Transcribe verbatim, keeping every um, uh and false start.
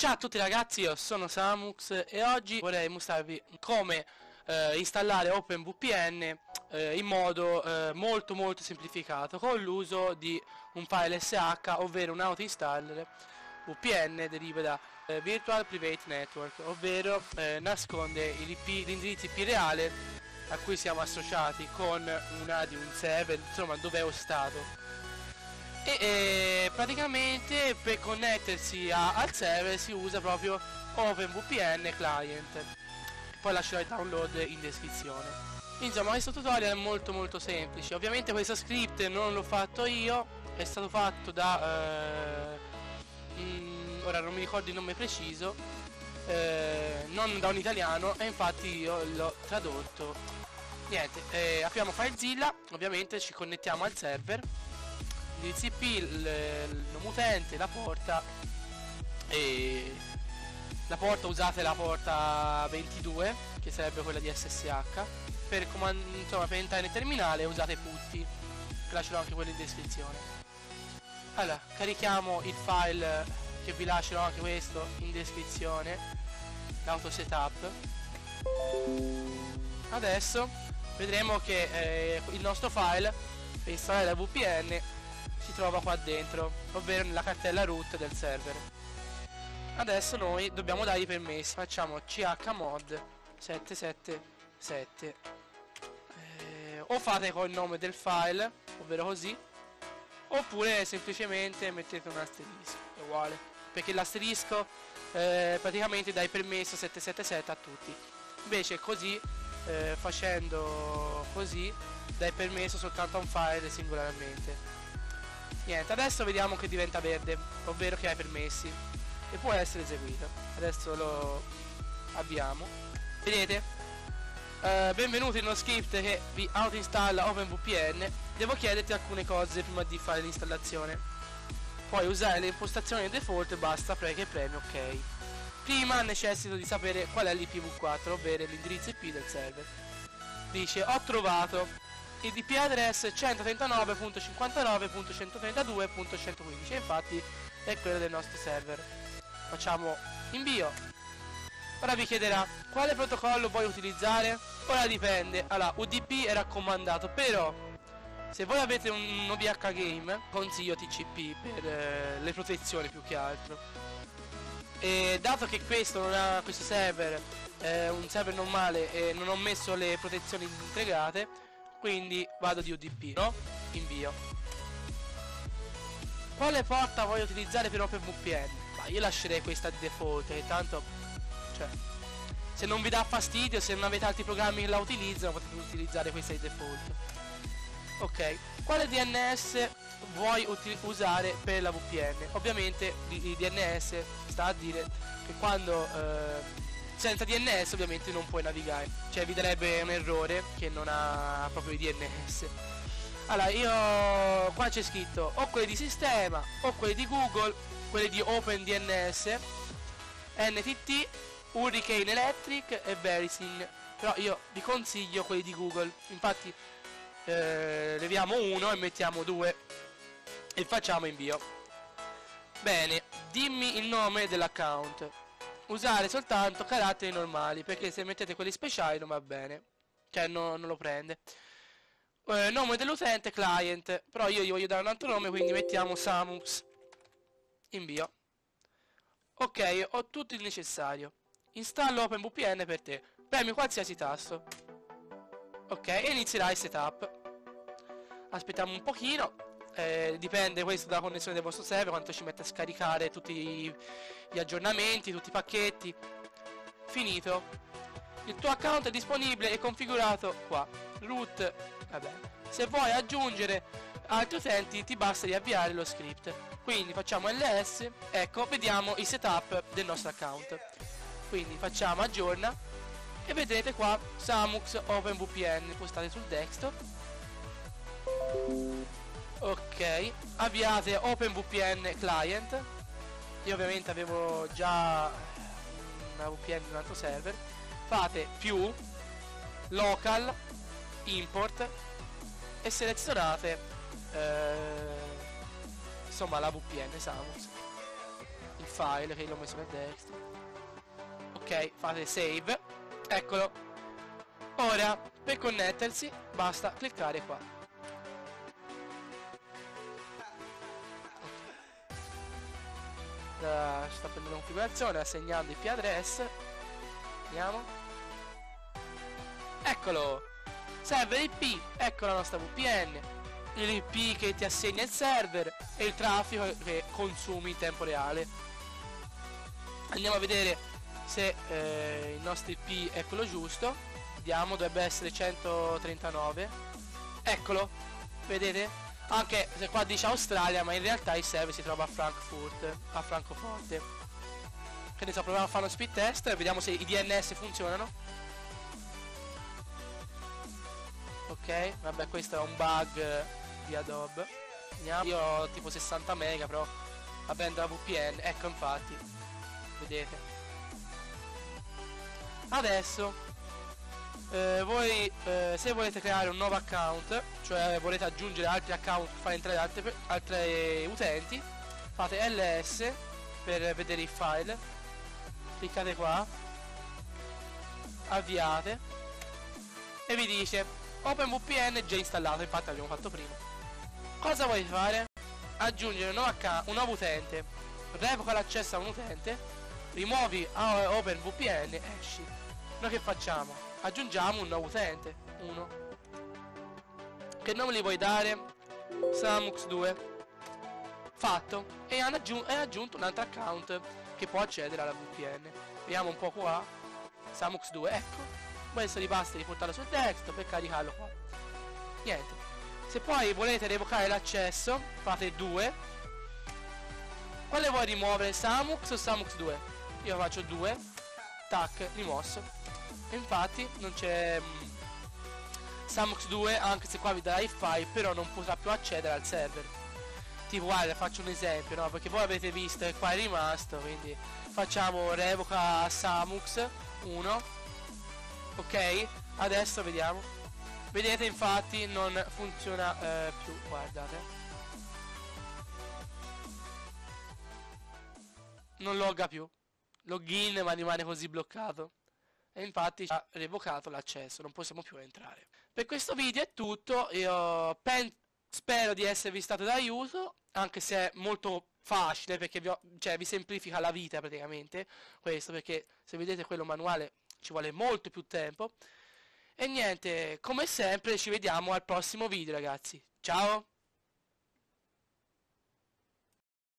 Ciao a tutti ragazzi, io sono Samux e oggi vorrei mostrarvi come eh, installare OpenVPN eh, in modo eh, molto molto semplificato con l'uso di un file S H, ovvero un autoinstaller. V P N deriva da eh, Virtual Private Network, ovvero eh, nasconde l'indirizzo I P reale a cui siamo associati con una di un server, insomma dove è hostato. E eh, praticamente per connettersi a, al server si usa proprio OpenVPN client. Poi lascerò il download in descrizione. Insomma, questo tutorial è molto molto semplice. Ovviamente questo script non l'ho fatto io, è stato fatto da eh, mh, ora non mi ricordo il nome preciso, eh, non da un italiano, e infatti io l'ho tradotto. Niente, eh, apriamo Filezilla, ovviamente ci connettiamo al server, l'indirizzo I P, il nome utente, la porta, e la porta usate la porta ventidue, che sarebbe quella di S S H. Per, insomma, per entrare nel terminale usate Putty, che lascerò anche quello in descrizione. Allora, carichiamo il file, che vi lascerò anche questo in descrizione, l'auto setup. Adesso vedremo che eh, il nostro file per installare la V P N si trova qua dentro, ovvero nella cartella root del server. Adesso noi dobbiamo dargli permessi, facciamo chmod settecentosettantasette, eh, o fate col nome del file, ovvero così, oppure semplicemente mettete un asterisco, è uguale, perché l'asterisco eh, praticamente dà il permesso settecentosettantasette a tutti, invece così eh, facendo così dà il permesso soltanto a un file singolarmente. Niente, adesso vediamo che diventa verde, ovvero che hai permessi e può essere eseguito. Adesso lo avviamo. Vedete? Eh, benvenuti in uno script che vi autoinstalla OpenVPN. Devo chiederti alcune cose prima di fare l'installazione. Puoi usare le impostazioni default e basta pre che premi ok. Prima necessito di sapere qual è l'I P v quattro, ovvero l'indirizzo I P del server. Dice: ho trovato I D P address centotrentanove punto cinquantanove punto centotrentadue punto centoquindici, infatti è quello del nostro server. Facciamo invio. Ora vi chiederà quale protocollo vuoi utilizzare. Ora dipende. Allora, U D P è raccomandato, però se voi avete un O V H game consiglio T C P per eh, le protezioni più che altro. E dato che questo non ha, questo server è un server normale e non ho messo le protezioni integrate, quindi vado di U D P, no? Invio. Quale porta voglio utilizzare per OpenVPN? Ma io lascerei questa di default, che tanto, cioè, se non vi dà fastidio, se non avete altri programmi che la utilizzano, potete utilizzare questa di default. Ok, quale D N S vuoi usare per la V P N? Ovviamente il D N S sta a dire che quando eh, senza D N S ovviamente non puoi navigare, cioè vi darebbe un errore che non ha proprio i D N S. Allora, io qua c'è scritto o quelli di sistema o quelli di Google, quelli di OpenDNS, N T T, Hurricane Electric e Verisign, però io vi consiglio quelli di Google. Infatti eh, leviamo uno e mettiamo due e facciamo invio. Bene, dimmi il nome dell'account. Usare soltanto caratteri normali, perché se mettete quelli speciali non va bene, cioè no, non lo prende. Eh, nome dell'utente client, però io gli voglio dare un altro nome, quindi mettiamo Samux. Invio. Ok, ho tutto il necessario. Installo OpenVPN per te. Premi qualsiasi tasto. Ok, e inizierà il setup. Aspettiamo un pochino. Eh, dipende questo dalla connessione del vostro server, quanto ci mette a scaricare tutti gli aggiornamenti, tutti i pacchetti. Finito. Il tuo account è disponibile e configurato qua. Root, vabbè. Se vuoi aggiungere altri utenti ti basta riavviare lo script. Quindi facciamo ls, ecco, vediamo il setup del nostro account. Quindi facciamo aggiorna e vedrete qua Samux OpenVPN, postate sul desktop. Ok, avviate OpenVPN client. Io ovviamente avevo già una V P N di un altro server. Fate più local import e selezionate eh, insomma la V P N Samux. file che l'ho messo per destra. Ok, fate save. Eccolo. Ora, per connettersi, basta cliccare qua. Uh, sta prendendo la configurazione, assegnando I P address. Vediamo. Eccolo. Server I P, ecco la nostra V P N. L'I P che ti assegna il server e il traffico che consumi in tempo reale. Andiamo a vedere se eh, il nostro I P è quello giusto. Vediamo, dovrebbe essere centotrentanove. Eccolo, vedete? Anche se qua dice Australia, ma in realtà il server si trova a Frankfurt, a Francoforte. Quindi so, proviamo a fare uno speed test e vediamo se i D N S funzionano. Ok, vabbè, questo è un bug di Adobe. Andiamo. Io ho tipo sessanta mega, però aprendo la V P N, ecco, infatti, vedete. Adesso eh, voi eh, se volete creare un nuovo account, cioè volete aggiungere altri account, fare entrare altre, altre utenti, fate ls per vedere il file, cliccate qua, avviate e vi dice OpenVPN già installato, infatti l'abbiamo fatto prima. Cosa vuoi fare? Aggiungere un nuovo, un nuovo utente, revoca l'accesso a un utente, rimuovi OpenVPN, esci. Noi che facciamo? Aggiungiamo un nuovo utente, uno. Che nome gli vuoi dare? Samux due. Fatto. E hanno aggiun è aggiunto un altro account che può accedere alla V P N. Vediamo un po' qua. Samux due, ecco. Questo li basta di portarlo sul desktop per caricarlo qua. Niente. Se poi volete revocare l'accesso, fate due. Quale vuoi rimuovere? Samux o Samux due? Io faccio due. Tac, rimosso. E infatti non c'è Samux due, anche se qua vi darà il file, però non potrà più accedere al server. Tipo, guarda, faccio un esempio, no? Perché voi avete visto che qua è rimasto, quindi facciamo revoca Samux uno. Ok, adesso vediamo. Vedete, infatti non funziona eh, più, guardate. Non logga più. Login, ma rimane così bloccato. E infatti ha revocato l'accesso, non possiamo più entrare. Per questo video è tutto. Io spero di esservi stato d'aiuto, anche se è molto facile, perché vi, ho, cioè, vi semplifica la vita praticamente. Questo perché se vedete quello manuale ci vuole molto più tempo. E niente, come sempre ci vediamo al prossimo video, ragazzi. Ciao!